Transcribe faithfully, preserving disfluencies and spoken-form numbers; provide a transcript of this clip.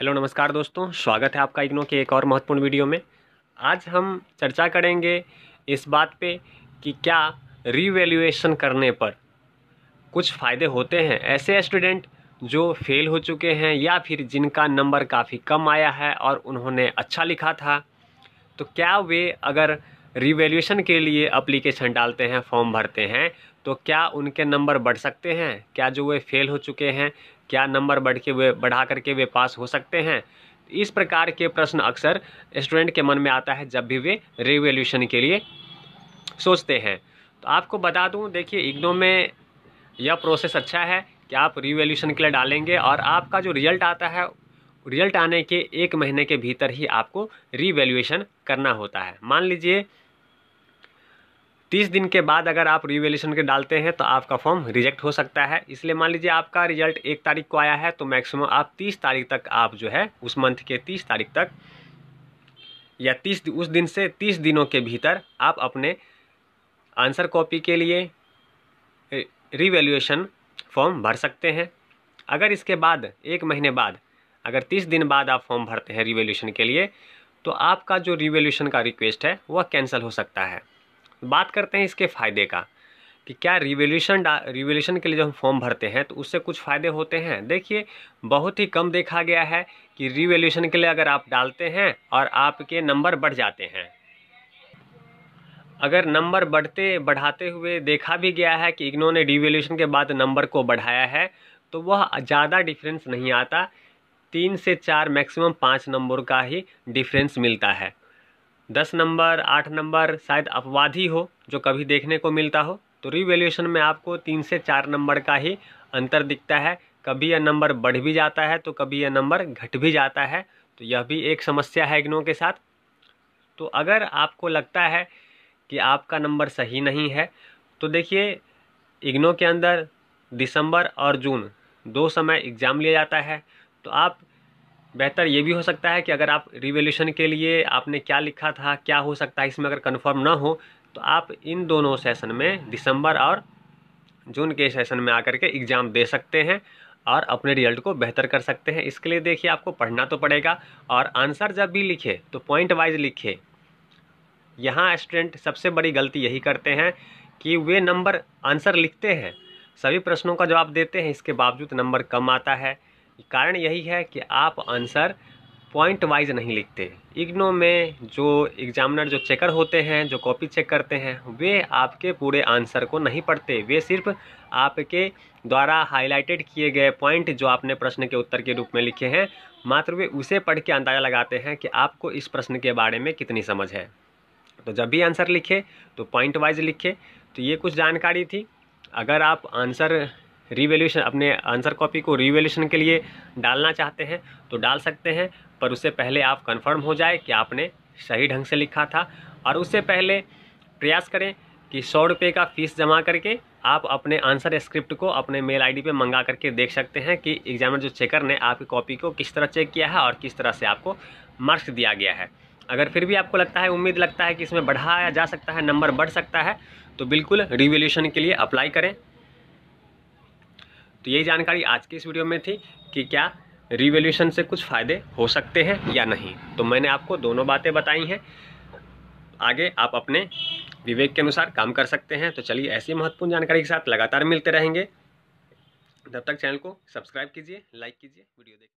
Hello नमस्कार दोस्तों, स्वागत है आपका इग्नो के एक और महत्वपूर्ण वीडियो में। आज हम चर्चा करेंगे इस बात पे कि क्या रीवैल्यूएशन करने पर कुछ फ़ायदे होते हैं ऐसे स्टूडेंट जो फेल हो चुके हैं या फिर जिनका नंबर काफ़ी कम आया है और उन्होंने अच्छा लिखा था, तो क्या वे अगर रीवैल्यूएशन के लिए अप्लीकेशन डालते हैं, फॉर्म भरते हैं, तो क्या उनके नंबर बढ़ सकते हैं? क्या जो वे फेल हो चुके हैं, क्या नंबर बढ़ के वे बढ़ा करके वे पास हो सकते हैं? इस प्रकार के प्रश्न अक्सर स्टूडेंट के मन में आता है जब भी वे रीवैल्यूएशन के लिए सोचते हैं। तो आपको बता दूं, देखिए इग्नो में यह प्रोसेस अच्छा है कि आप रीवैल्यूएशन के लिए डालेंगे और आपका जो रिजल्ट आता है, रिजल्ट आने के एक महीने के भीतर ही आपको रीवैल्यूएशन करना होता है। मान लीजिए तीस दिन के बाद अगर आप रीवैल्यूएशन के डालते हैं तो आपका फॉर्म रिजेक्ट हो सकता है। इसलिए मान लीजिए आपका रिजल्ट एक तारीख को आया है तो मैक्सिमम आप तीस तारीख तक आप जो है उस मंथ के तीस तारीख तक या तीस उस दिन से तीस दिनों के भीतर आप अपने आंसर कॉपी के लिए रीवैल्यूएशन फॉर्म भर सकते हैं। अगर इसके बाद एक महीने बाद अगर तीस दिन बाद आप फॉर्म भरते हैं रीवैल्यूएशन के लिए तो आपका जो रीवैल्यूएशन का रिक्वेस्ट है वह कैंसिल हो सकता है। बात करते हैं इसके फ़ायदे का कि क्या रीवैल्यूएशन रीवैल्यूएशन के लिए जो हम फॉर्म भरते हैं तो उससे कुछ फ़ायदे होते हैं। देखिए बहुत ही कम देखा गया है कि रीवैल्यूएशन के लिए अगर आप डालते हैं और आपके नंबर बढ़ जाते हैं। अगर नंबर बढ़ते बढ़ाते हुए देखा भी गया है कि इग्नो ने रीवैल्यूएशन के बाद नंबर को बढ़ाया है तो वह ज़्यादा डिफरेंस नहीं आता, तीन से चार मैक्सिमम पाँच नंबर का ही डिफरेंस मिलता है। दस नंबर आठ नंबर शायद अपवाद ही हो जो कभी देखने को मिलता हो। तो रीवैल्यूएशन में आपको तीन से चार नंबर का ही अंतर दिखता है। कभी यह नंबर बढ़ भी जाता है तो कभी यह नंबर घट भी जाता है, तो यह भी एक समस्या है इग्नो के साथ। तो अगर आपको लगता है कि आपका नंबर सही नहीं है तो देखिए इग्नो के अंदर दिसंबर और जून दो समय एग्ज़ाम लिया जाता है। तो आप बेहतर ये भी हो सकता है कि अगर आप रीवैल्यूएशन के लिए आपने क्या लिखा था, क्या हो सकता है इसमें अगर कंफर्म ना हो तो आप इन दोनों सेशन में दिसंबर और जून के सेशन में आकर के एग्ज़ाम दे सकते हैं और अपने रिजल्ट को बेहतर कर सकते हैं। इसके लिए देखिए आपको पढ़ना तो पड़ेगा और आंसर जब भी लिखे तो पॉइंट वाइज लिखे। यहाँ स्टूडेंट सबसे बड़ी गलती यही करते हैं कि वे नंबर आंसर लिखते हैं, सभी प्रश्नों का जवाब देते हैं, इसके बावजूद नंबर कम आता है। कारण यही है कि आप आंसर पॉइंट वाइज नहीं लिखते। इग्नो में जो एग्जामिनर जो चेकर होते हैं, जो कॉपी चेक करते हैं, वे आपके पूरे आंसर को नहीं पढ़ते। वे सिर्फ आपके द्वारा हाईलाइटेड किए गए पॉइंट जो आपने प्रश्न के उत्तर के रूप में लिखे हैं, मात्र वे उसे पढ़ के अंदाज़ा लगाते हैं कि आपको इस प्रश्न के बारे में कितनी समझ है। तो जब भी आंसर लिखे तो पॉइंट वाइज लिखे। तो ये कुछ जानकारी थी। अगर आप आंसर रीवैल्यूएशन अपने आंसर कॉपी को रीवैल्यूएशन के लिए डालना चाहते हैं तो डाल सकते हैं, पर उससे पहले आप कंफर्म हो जाए कि आपने सही ढंग से लिखा था। और उससे पहले प्रयास करें कि सौ रुपये का फीस जमा करके आप अपने आंसर स्क्रिप्ट को अपने मेल आईडी पे मंगा करके देख सकते हैं कि एग्जामिनर जो चेकर ने आपकी कॉपी को किस तरह चेक किया है और किस तरह से आपको मार्क्स दिया गया है। अगर फिर भी आपको लगता है, उम्मीद लगता है कि इसमें बढ़ाया जा सकता है, नंबर बढ़ सकता है, तो बिल्कुल रीवैल्यूएशन के लिए अप्लाई करें। तो यही जानकारी आज की इस वीडियो में थी कि क्या रीवैल्यूएशन से कुछ फ़ायदे हो सकते हैं या नहीं। तो मैंने आपको दोनों बातें बताई हैं। आगे आप अपने विवेक के अनुसार काम कर सकते हैं। तो चलिए ऐसी महत्वपूर्ण जानकारी के साथ लगातार मिलते रहेंगे। तब तक चैनल को सब्सक्राइब कीजिए, लाइक कीजिए, वीडियो देखिए।